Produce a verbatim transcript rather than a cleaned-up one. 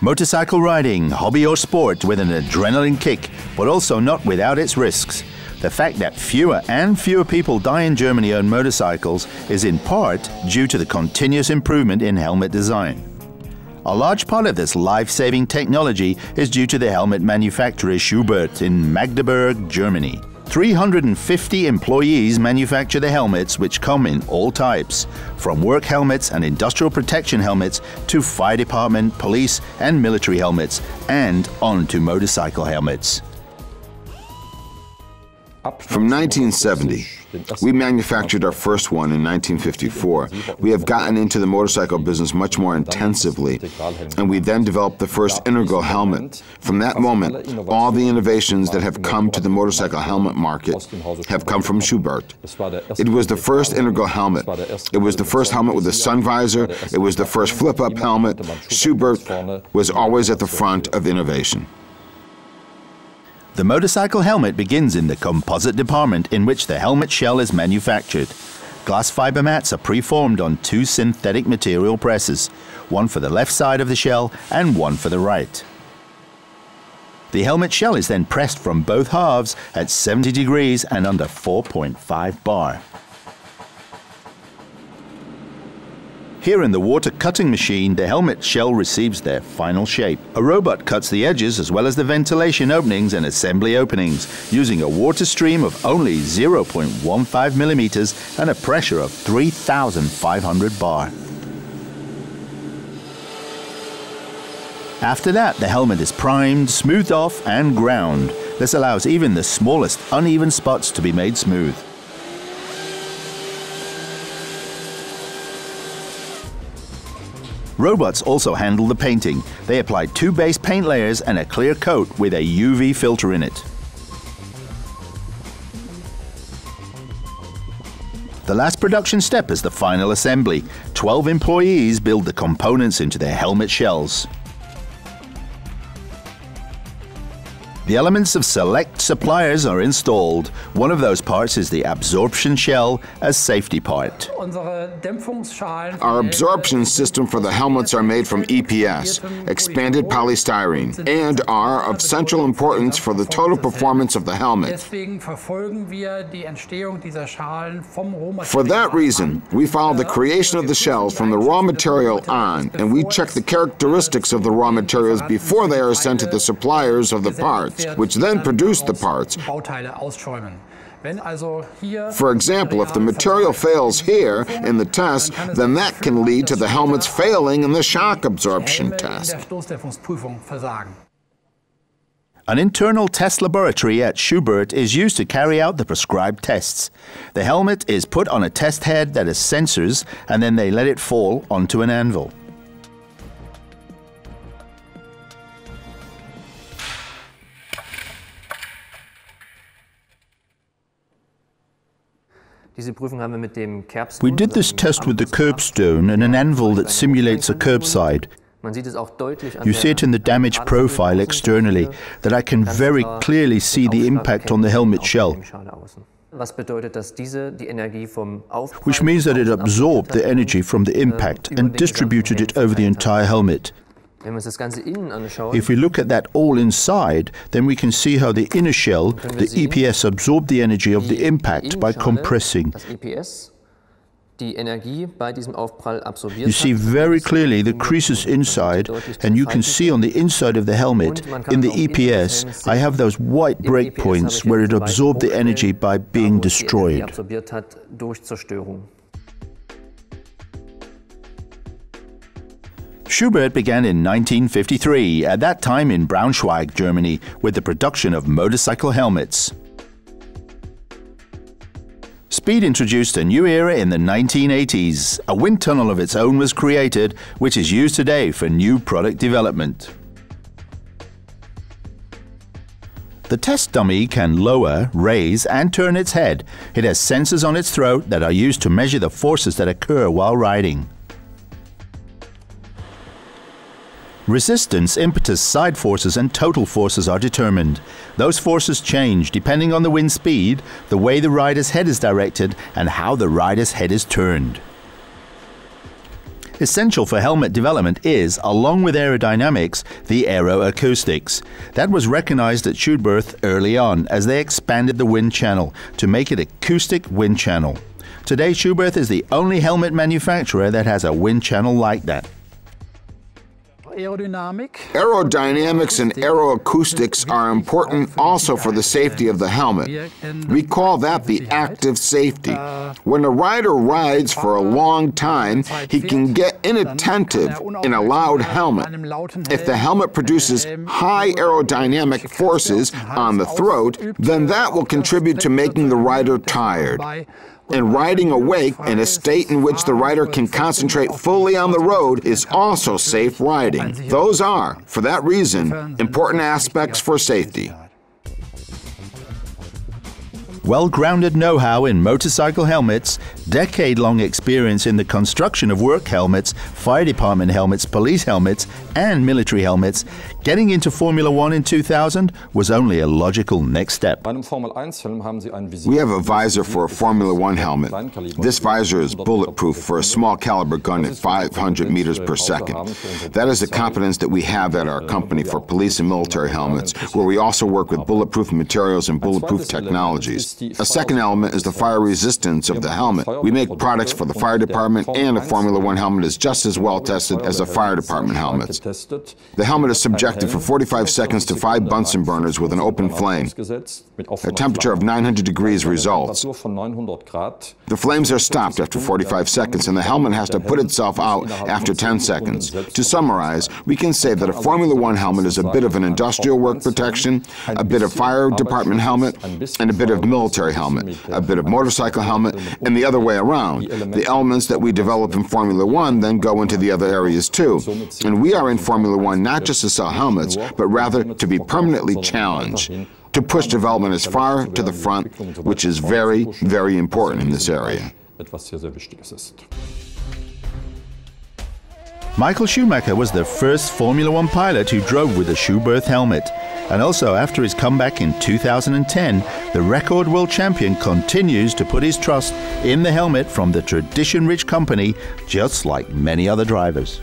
Motorcycle riding, hobby or sport with an adrenaline kick, but also not without its risks. The fact that fewer and fewer people die in Germany on motorcycles is in part due to the continuous improvement in helmet design. A large part of this life-saving technology is due to the helmet manufacturer Schuberth in Magdeburg, Germany. three hundred fifty employees manufacture the helmets, which come in all types, from work helmets and industrial protection helmets to fire department, police and military helmets, and onto motorcycle helmets. From nineteen seventy, we manufactured our first one in nineteen fifty-four. We have gotten into the motorcycle business much more intensively, and we then developed the first integral helmet. From that moment, all the innovations that have come to the motorcycle helmet market have come from Schuberth. It was the first integral helmet. It was the first helmet with a sun visor. It was the first flip-up helmet. Schuberth was always at the front of innovation. The motorcycle helmet begins in the composite department, in which the helmet shell is manufactured. Glass fiber mats are preformed on two synthetic material presses, one for the left side of the shell and one for the right. The helmet shell is then pressed from both halves at seventy degrees and under four point five bar. Here in the water cutting machine, the helmet shell receives their final shape. A robot cuts the edges as well as the ventilation openings and assembly openings using a water stream of only zero point one five millimeters and a pressure of three thousand five hundred bar. After that, the helmet is primed, smoothed off and ground. This allows even the smallest uneven spots to be made smooth. Robots also handle the painting. They apply two base paint layers and a clear coat with a U V filter in it. The last production step is the final assembly. twelve employees build the components into their helmet shells. The elements of select suppliers are installed. One of those parts is the absorption shell, a safety part. Our absorption system for the helmets are made from E P S, expanded polystyrene, and are of central importance for the total performance of the helmet. For that reason, we follow the creation of the shells from the raw material on, and we check the characteristics of the raw materials before they are sent to the suppliers of the parts, which then produce the parts. For example, if the material fails here in the test, then that can lead to the helmets failing in the shock absorption test. An internal test laboratory at Schuberth is used to carry out the prescribed tests. The helmet is put on a test head that has sensors, and then they let it fall onto an anvil. We did this test with the curbstone and an anvil that simulates a curbside. You see it in the damage profile externally, that I can very clearly see the impact on the helmet shell, which means that it absorbed the energy from the impact and distributed it over the entire helmet. If we look at that all inside, then we can see how the inner shell, the E P S, absorbed the energy of the impact by compressing. You see very clearly the creases inside, and you can see on the inside of the helmet, in the E P S, I have those white breakpoints where it absorbed the energy by being destroyed. Schuberth began in nineteen fifty-three, at that time in Braunschweig, Germany, with the production of motorcycle helmets. Speed introduced a new era in the nineteen eighties. A wind tunnel of its own was created, which is used today for new product development. The test dummy can lower, raise and turn its head. It has sensors on its throat that are used to measure the forces that occur while riding. Resistance, impetus, side forces and total forces are determined. Those forces change depending on the wind speed, the way the rider's head is directed and how the rider's head is turned. Essential for helmet development is, along with aerodynamics, the aeroacoustics. That was recognized at Schuberth early on as they expanded the wind channel to make it acoustic wind channel. Today, Schuberth is the only helmet manufacturer that has a wind channel like that. Aerodynamics and aeroacoustics are important also for the safety of the helmet. We call that the active safety. When a rider rides for a long time, he can get inattentive in a loud helmet. If the helmet produces high aerodynamic forces on the throat, then that will contribute to making the rider tired. And riding awake in a state in which the rider can concentrate fully on the road is also safe riding. Those are, for that reason, important aspects for safety. Well-grounded know-how in motorcycle helmets, decade-long experience in the construction of work helmets, fire department helmets, police helmets, and military helmets, getting into Formula One in two thousand was only a logical next step. We have a visor for a Formula One helmet. This visor is bulletproof for a small caliber gun at five hundred meters per second. That is the competence that we have at our company for police and military helmets, where we also work with bulletproof materials and bulletproof technologies. A second element is the fire resistance of the helmet. We make products for the fire department, and a Formula One helmet is just as well tested as a fire department helmet. The helmet is subjected for forty-five seconds to five Bunsen burners with an open flame. A temperature of nine hundred degrees results. The flames are stopped after forty-five seconds, and the helmet has to put itself out after ten seconds. To summarize, we can say that a Formula One helmet is a bit of an industrial work protection, a bit of fire department helmet, and a bit of military helmet, a bit of motorcycle helmet, and the other way around. The elements that we develop in Formula One then go into the other areas too. And we are in Formula One not just to sell helmets, but rather to be permanently challenged, to push development as far to the front, which is very, very important in this area. Michael Schumacher was the first Formula One pilot who drove with a Schuberth helmet. And also, after his comeback in two thousand ten, the record world champion continues to put his trust in the helmet from the tradition-rich company, just like many other drivers.